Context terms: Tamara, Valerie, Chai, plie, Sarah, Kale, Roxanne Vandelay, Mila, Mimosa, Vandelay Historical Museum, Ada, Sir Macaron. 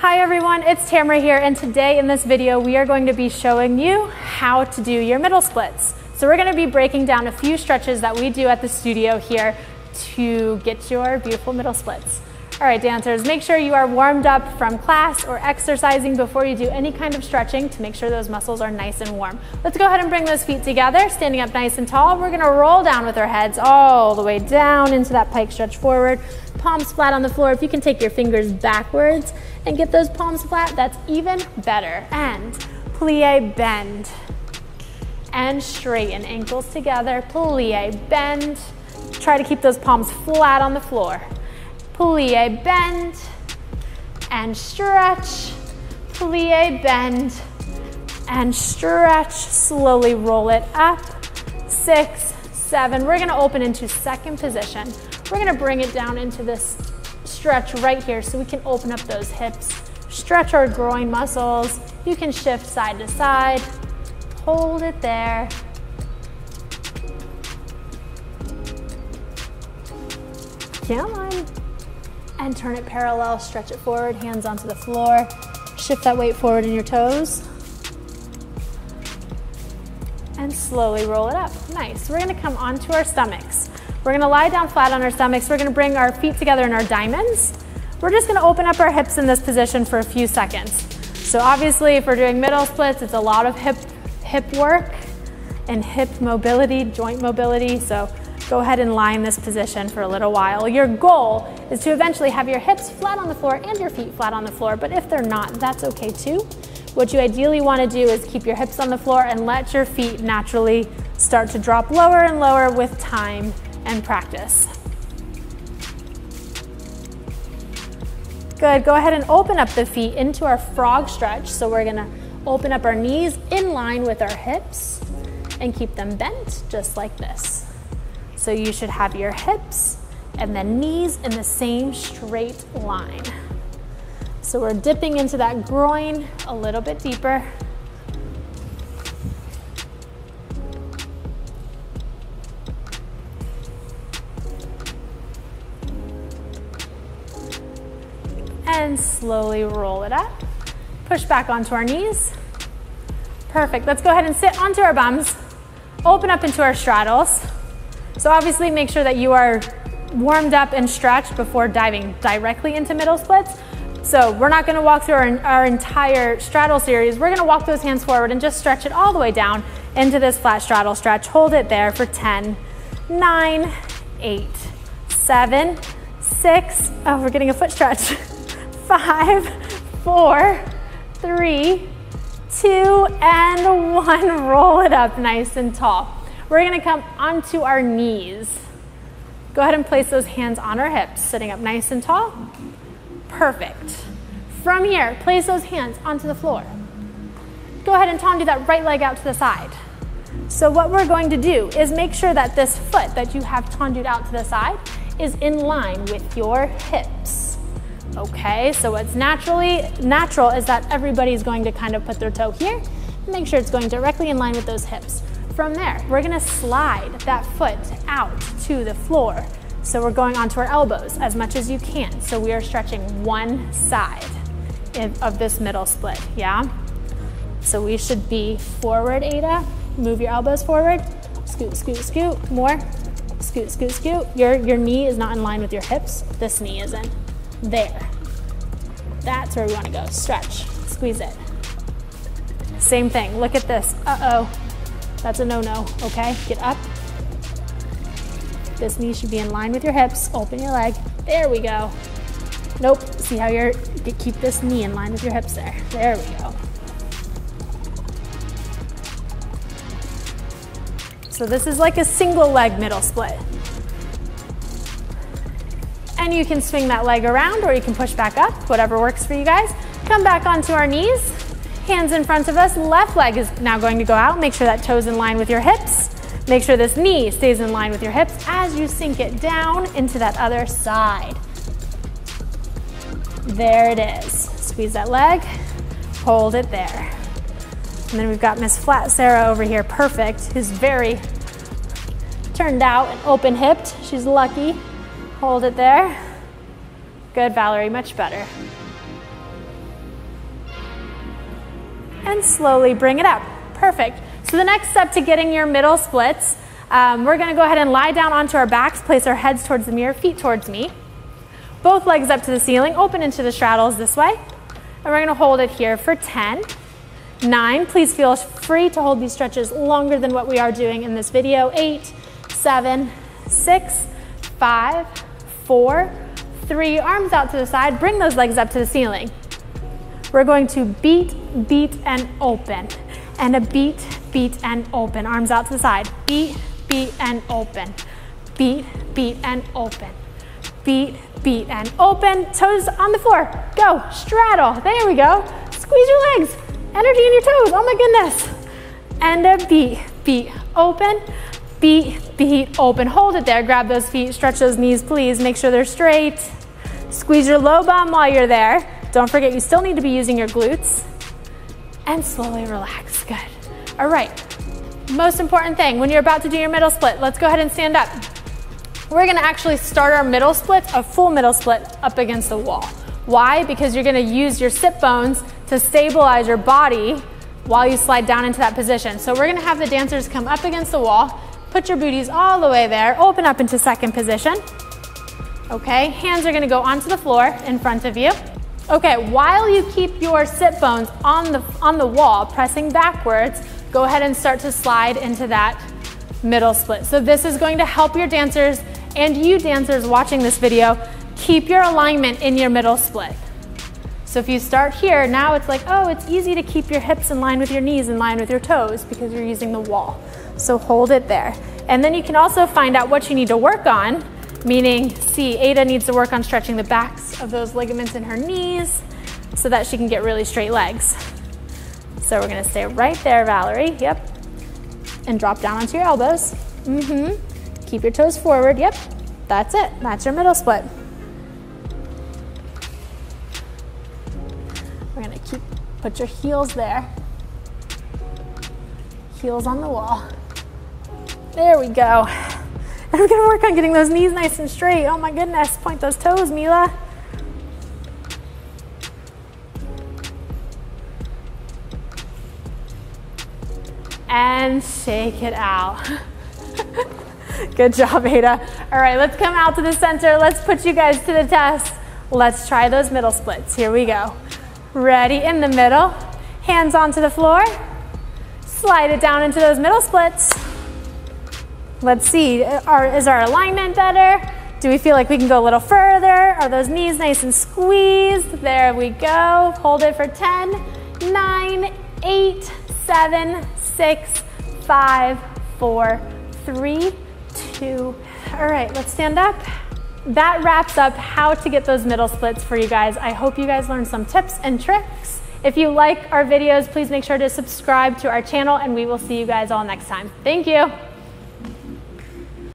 Hi everyone, it's Tamara here, and today in this video we are going to be showing you how to do your middle splits. So we're going to be breaking down a few stretches that we do at the studio here to get your beautiful middle splits. All right, dancers, make sure you are warmed up from class or exercising before you do any kind of stretching to make sure those muscles are nice and warm. Let's go ahead and bring those feet together, standing up nice and tall. We're going to roll down with our heads all the way down into that pike stretch forward. Palms flat on the floor. If you can take your fingers backwards and get those palms flat, that's even better. And plie, bend, and straighten. Ankles together, plie, bend. Try to keep those palms flat on the floor. Plie, bend, and stretch. Plie, bend, and stretch. Slowly roll it up. 6, 7. We're gonna open into second position. We're gonna bring it down into this stretch right here so we can open up those hips, stretch our groin muscles. You can shift side to side, hold it there. Come on. And turn it parallel, stretch it forward, hands onto the floor. Shift that weight forward in your toes. And slowly roll it up. Nice. We're gonna come onto our stomachs. We're gonna lie down flat on our stomachs. We're gonna bring our feet together in our diamonds. We're just gonna open up our hips in this position for a few seconds. So obviously if we're doing middle splits, it's a lot of hip work and hip mobility, joint mobility. So go ahead and lie in this position for a little while. Your goal is to eventually have your hips flat on the floor and your feet flat on the floor, but if they're not, that's okay too. What you ideally wanna do is keep your hips on the floor and let your feet naturally start to drop lower and lower with time and practice. Good, go ahead and open up the feet into our frog stretch. So we're gonna open up our knees in line with our hips and keep them bent just like this. So you should have your hips and then knees in the same straight line. So we're dipping into that groin a little bit deeper. And slowly roll it up. Push back onto our knees. Perfect. Let's go ahead and sit onto our bums. Open up into our straddles. So obviously make sure that you are warmed up and stretched before diving directly into middle splits. So we're not gonna walk through our entire straddle series. We're gonna walk those hands forward and just stretch it all the way down into this flat straddle stretch. Hold it there for 10, 9, 8, 7, 6, oh, we're getting a foot stretch. 5, 4, 3, 2, and 1. Roll it up nice and tall. We're gonna come onto our knees. Go ahead and place those hands on our hips, sitting up nice and tall. Perfect. From here, place those hands onto the floor. Go ahead and Tom, do that right leg out to the side. So what we're going to do is make sure that this foot that you have tondued out to the side is in line with your hips. Okay, so what's natural is that everybody's going to kind of put their toe here. Make sure it's going directly in line with those hips. From there, we're gonna slide that foot out to the floor. So we're going onto our elbows as much as you can. So we are stretching one side of this middle split, yeah? So we should be forward, Ada. Move your elbows forward. Scoot, scoot, scoot. More. Scoot, scoot, scoot. Your knee is not in line with your hips. This knee isn't. There. That's where we want to go. Stretch, squeeze it. Same thing, look at this. Uh-oh, that's a no-no, okay? Get up. This knee should be in line with your hips. Open your leg, there we go. Nope, see how keep this knee in line with your hips there. There we go. So this is like a single leg middle split. And you can swing that leg around or you can push back up, whatever works for you guys. Come back onto our knees, hands in front of us. Left leg is now going to go out. Make sure that toe's in line with your hips. Make sure this knee stays in line with your hips as you sink it down into that other side. There it is. Squeeze that leg, hold it there. And then we've got Miss Flat Sarah over here, perfect, who's very turned out and open-hipped. She's lucky. Hold it there. Good, Valerie, much better. and slowly bring it up. Perfect. So the next step to getting your middle splits, we're going to go ahead and lie down onto our backs, place our heads towards the mirror, feet towards me. Both legs up to the ceiling, open into the straddles this way. And we're going to hold it here for 10, 9, please feel free to hold these stretches longer than what we are doing in this video. 8, 7, 6, 5, 4, 3, arms out to the side, bring those legs up to the ceiling. We're going to beat, and open. And a beat, and open. Arms out to the side. Beat, and open. Beat, and open. Beat, and open. Toes on the floor. Go. Straddle. There we go. Squeeze your legs. Energy in your toes. Oh my goodness. And a beat, open. Beat, open. Hold it there. Grab those feet. Stretch those knees, please. Make sure they're straight. Squeeze your low bum while you're there. Don't forget, you still need to be using your glutes. And slowly relax. Good. All right. Most important thing, when you're about to do your middle split, let's go ahead and stand up. We're going to actually start our middle split, a full middle split, up against the wall. Why? Because you're going to use your sit bones to stabilize your body while you slide down into that position. So we're going to have the dancers come up against the wall, put your booties all the way there, open up into second position. Okay, hands are going to go onto the floor in front of you. Okay, while you keep your sit bones on the wall, pressing backwards, go ahead and start to slide into that middle split. So this is going to help your dancers and you dancers watching this video, keep your alignment in your middle split. So if you start here, now it's like, oh, it's easy to keep your hips in line with your knees, in line with your toes, because you're using the wall. So hold it there. And then you can also find out what you need to work on, meaning, see, Ada needs to work on stretching the backs of those ligaments in her knees so that she can get really straight legs. So we're gonna stay right there, Valerie, yep. And drop down onto your elbows. Keep your toes forward, yep. That's it, that's your middle split. We're gonna put your heels there. Heels on the wall. There we go. And we're gonna work on getting those knees nice and straight. Oh my goodness, point those toes, Mila. And shake it out. Good job, Ada. All right, let's come out to the center. Let's put you guys to the test. Let's try those middle splits. Here we go. Ready, in the middle. Hands onto the floor. Slide it down into those middle splits. Let's see, is our alignment better? Do we feel like we can go a little further? Are those knees nice and squeezed? There we go. Hold it for 10, 9, 8, 7, 6, 5, 4, 3, 2. All right, let's stand up. That wraps up how to get those middle splits for you guys. I hope you guys learned some tips and tricks. If you like our videos, please make sure to subscribe to our channel, and we will see you guys all next time. Thank you.